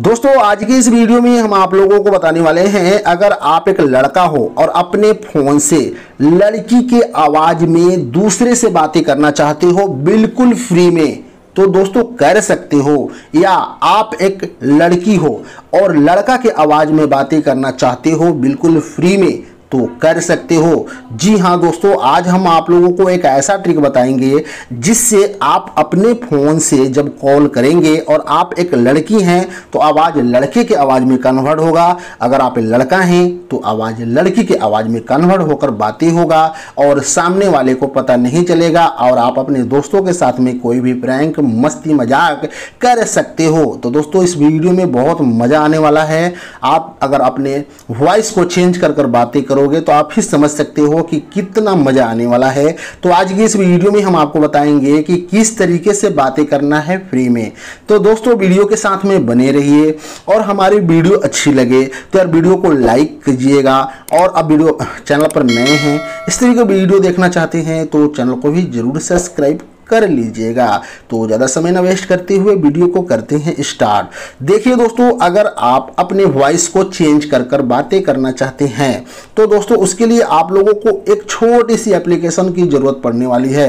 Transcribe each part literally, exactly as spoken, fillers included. दोस्तों आज की इस वीडियो में हम आप लोगों को बताने वाले हैं, अगर आप एक लड़का हो और अपने फ़ोन से लड़की के आवाज़ में दूसरे से बातें करना चाहते हो बिल्कुल फ्री में, तो दोस्तों कर सकते हो। या आप एक लड़की हो और लड़का के आवाज़ में बातें करना चाहते हो बिल्कुल फ्री में, तो कर सकते हो। जी हाँ दोस्तों, आज हम आप लोगों को एक ऐसा ट्रिक बताएंगे जिससे आप अपने फ़ोन से जब कॉल करेंगे और आप एक लड़की हैं तो आवाज़ लड़के के आवाज़ में कन्वर्ट होगा, अगर आप लड़का हैं तो आवाज़ लड़की के आवाज़ में कन्वर्ट होकर बातें होगा और सामने वाले को पता नहीं चलेगा और आप अपने दोस्तों के साथ में कोई भी प्रैंक मस्ती मजाक कर सकते हो। तो दोस्तों इस वीडियो में बहुत मज़ा आने वाला है। आप अगर अपने वॉइस को चेंज कर कर बातें करो तो आप ही समझ सकते हो कि कितना मजा आने वाला है। तो आज की इस वीडियो में हम आपको बताएंगे कि किस तरीके से बातें करना है फ्री में। तो दोस्तों वीडियो के साथ में बने रहिए और हमारी वीडियो अच्छी लगे तो यार वीडियो को लाइक कीजिएगा और अब वीडियो चैनल पर नए हैं, इस तरीके की वीडियो देखना चाहते हैं तो चैनल को भी जरूर सब्सक्राइब कर लीजिएगा। तो ज़्यादा समय ना वेस्ट करते हुए वीडियो को करते हैं स्टार्ट। देखिए दोस्तों, अगर आप अपने वॉइस को चेंज कर कर बातें करना चाहते हैं तो दोस्तों उसके लिए आप लोगों को एक छोटी सी एप्लीकेशन की ज़रूरत पड़ने वाली है।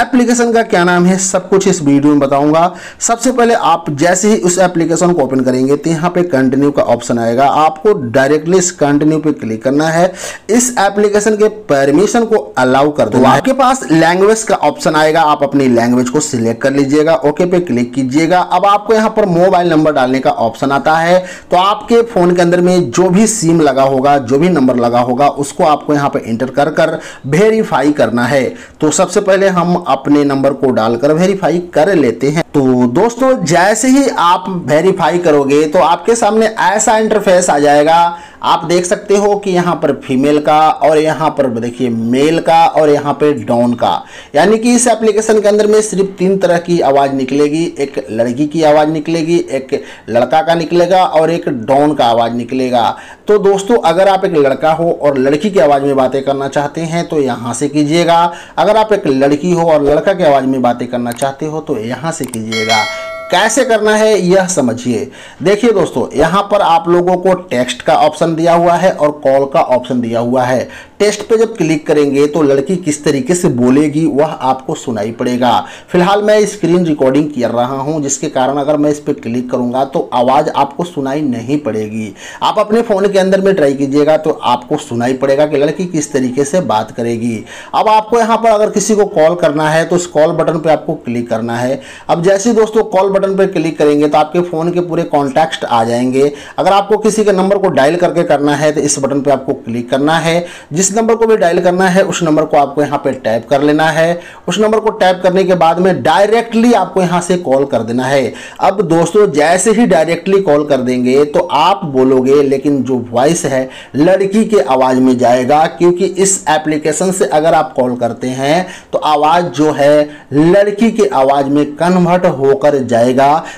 एप्लीकेशन का क्या नाम है सब कुछ इस वीडियो में बताऊंगा। सबसे पहले आप जैसे ही उस एप्लीकेशन को ओपन करेंगे तो यहाँ पर कंटिन्यू का ऑप्शन आएगा, आपको डायरेक्टली इस कंटिन्यू पर क्लिक करना है। इस एप्लीकेशन के परमिशन को अलाउ कर दो। आपके पास लैंग्वेज का ऑप्शन आएगा, आप अपनी लैंग्वेज को सिलेक्ट कर लीजिएगा, ओके पे क्लिक कीजिएगा। अब आपको यहाँ पर मोबाइल नंबर डालने का ऑप्शन आता है, तो आपके फोन के अंदर में जो भी सिम लगा होगा, जो भी नंबर लगा होगा, उसको आपको यहाँ पर इंटर कर कर वेरीफाई करना है। तो सबसे पहले हम अपने नंबर को डालकर वेरीफाई कर लेते हैं। तो दोस्तों जैसे ही आप वेरीफाई करोगे तो आपके सामने ऐसा इंटरफेस आ जाएगा। आप देख सकते हो कि यहाँ पर फीमेल का और यहाँ पर देखिए मेल का और यहाँ पर डॉन का, यानी कि इस एप्लीकेशन के अंदर में सिर्फ तीन तरह की आवाज़ निकलेगी। एक लड़की की आवाज़ निकलेगी, एक लड़का का निकलेगा और एक डॉन का आवाज़ निकलेगा। तो दोस्तों अगर आप एक लड़का हो और लड़की की आवाज़ में बातें करना चाहते हैं तो यहाँ से कीजिएगा, अगर आप एक लड़की हो और लड़का की आवाज़ में बातें करना चाहते हो तो यहाँ से कीजिएगा। कैसे करना है यह समझिए। देखिए दोस्तों यहाँ पर आप लोगों को टेक्स्ट का ऑप्शन दिया हुआ है और कॉल का ऑप्शन दिया हुआ है। टेक्स्ट पे जब क्लिक करेंगे तो लड़की किस तरीके से बोलेगी वह आपको सुनाई पड़ेगा। फिलहाल मैं स्क्रीन रिकॉर्डिंग कर रहा हूँ जिसके कारण अगर मैं इस पर क्लिक करूँगा तो आवाज़ आपको सुनाई नहीं पड़ेगी। आप अपने फ़ोन के अंदर में ट्राई कीजिएगा तो आपको सुनाई पड़ेगा कि लड़की किस तरीके से बात करेगी। अब आपको यहाँ पर अगर किसी को कॉल करना है तो इस कॉल बटन पर आपको क्लिक करना है। अब जैसे दोस्तों कॉल बटन पर क्लिक करेंगे तो आपके फ़ोन के पूरे कॉन्टैक्ट आ जाएंगे। अगर आपको किसी के नंबर को डायल करके करना है तो इस बटन पर आपको क्लिक करना है। जिस नंबर को भी डायल करना है उस नंबर को आपको यहाँ पे टैप कर लेना है। उस नंबर को टैप करने के बाद में डायरेक्टली आपको यहाँ से कॉल कर देना है। अब दोस्तों जैसे ही डायरेक्टली कॉल कर देंगे तो आप बोलोगे, लेकिन जो वॉइस है लड़की के आवाज़ में जाएगा, क्योंकि इस एप्लीकेशन से अगर आप कॉल करते हैं तो आवाज़ जो है लड़की के आवाज़ में कन्वर्ट होकर जाएगा।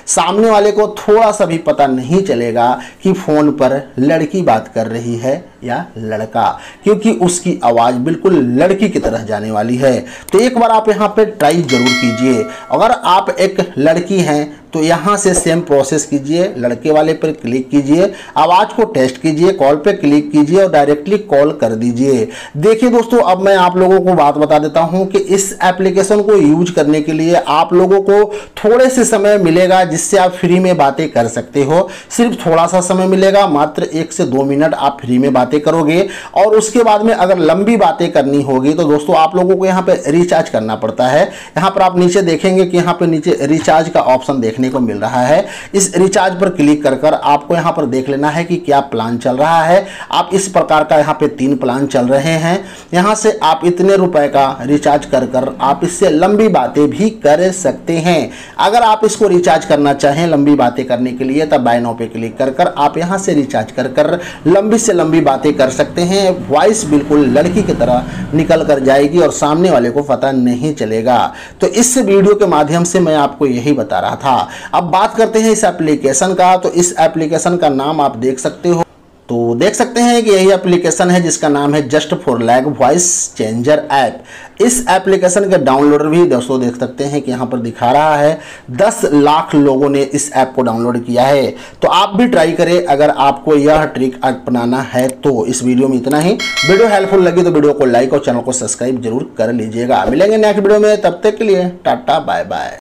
सामने वाले को थोड़ा सा भी पता नहीं चलेगा कि फोन पर लड़की बात कर रही है या लड़का, क्योंकि उसकी आवाज़ बिल्कुल लड़की की तरह जाने वाली है। तो एक बार आप यहाँ पे ट्राई जरूर कीजिए। अगर आप एक लड़की हैं तो यहाँ से सेम प्रोसेस कीजिए, लड़के वाले पर क्लिक कीजिए, आवाज़ को टेस्ट कीजिए, कॉल पे क्लिक कीजिए और डायरेक्टली कॉल कर दीजिए। देखिए दोस्तों अब मैं आप लोगों को बात बता देता हूँ कि इस एप्लीकेशन को यूज करने के लिए आप लोगों को थोड़े से समय मिलेगा जिससे आप फ्री में बातें कर सकते हो। सिर्फ थोड़ा सा समय मिलेगा, मात्र एक से दो मिनट आप फ्री में बातें करोगे और उसके बाद में अगर लंबी बातें करनी होगी तो दोस्तों आप लोगों को यहाँ पर रिचार्ज करना पड़ता है। यहाँ पर आप नीचे देखेंगे कि यहाँ पर नीचे रिचार्ज का ऑप्शन देखें को मिल रहा है। इस रिचार्ज पर क्लिक कर कर आपको यहां पर देख लेना है कि क्या प्लान चल रहा है। आप इस प्रकार का यहां पे तीन प्लान चल रहे हैं। यहां से आप इतने रुपए का रिचार्ज कर कर आप इससे लंबी बातें भी कर सकते हैं। अगर आप इसको रिचार्ज करना चाहें लंबी बातें करने के लिए तब बाय नाउ पे क्लिक कर कर आप यहां से रिचार्ज कर कर लंबी से लंबी बातें कर सकते हैं। वॉइस बिल्कुल लड़की की तरह निकल कर जाएगी और सामने वाले को पता नहीं चलेगा। तो इस वीडियो के माध्यम से मैं आपको यही बता रहा था। अब बात करते हैं इस एप्लीकेशन का। तो इस एप्लीकेशन का नाम आप देख सकते हो तो देख सकते हैं कि यही एप्लीकेशन है जिसका नाम है just for laugh voice changer app. इस एप्लीकेशन का डाउनलोडर भी दोस्तों देख सकते हैं कि यहाँ पर दिखा रहा है दस लाख लोगों ने इस ऐप को डाउनलोड किया है। तो आप भी ट्राई करें अगर आपको यह ट्रिक अपनाना है तो। इस वीडियो में इतना ही। वीडियो हेल्पफुल लगी तो वीडियो को लाइक और चैनल को सब्सक्राइब जरूर कर लीजिएगा। मिलेंगे नेक्स्ट वीडियो में, तब तक के लिए टाटा बाय बाय।